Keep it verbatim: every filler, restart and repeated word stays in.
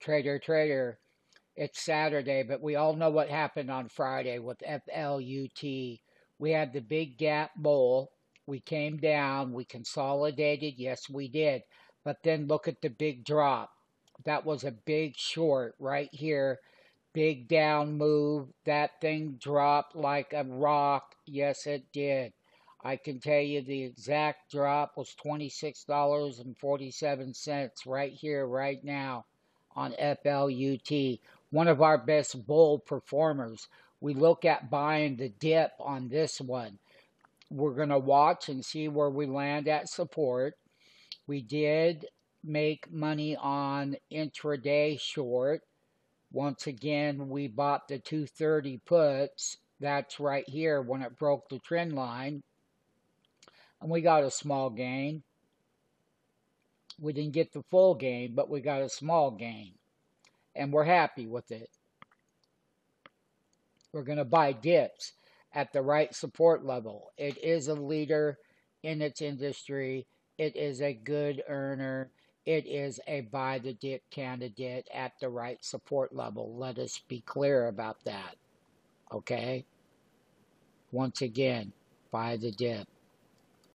Trader, trader, it's Saturday, but we all know what happened on Friday with F L U T. We had the Big Gap Bowl. We came down. We consolidated. Yes, we did. But then look at the big drop. That was a big short right here. Big down move. That thing dropped like a rock. Yes, it did. I can tell you the exact drop was twenty-six dollars and forty-seven cents right here, right now on F L U T. One of our best bull performers. We look at buying the dip on this one. We're going to watch and see where we land at support. We did make money on intraday short. Once again, we bought the two thirty puts. That's right here when it broke the trend line. And we got a small gain. We didn't get the full gain, but we got a small gain. And we're happy with it. We're going to buy dips at the right support level. It is a leader in its industry. It is a good earner. It is a buy the dip candidate at the right support level. Let us be clear about that. Okay? Once again, buy the dip.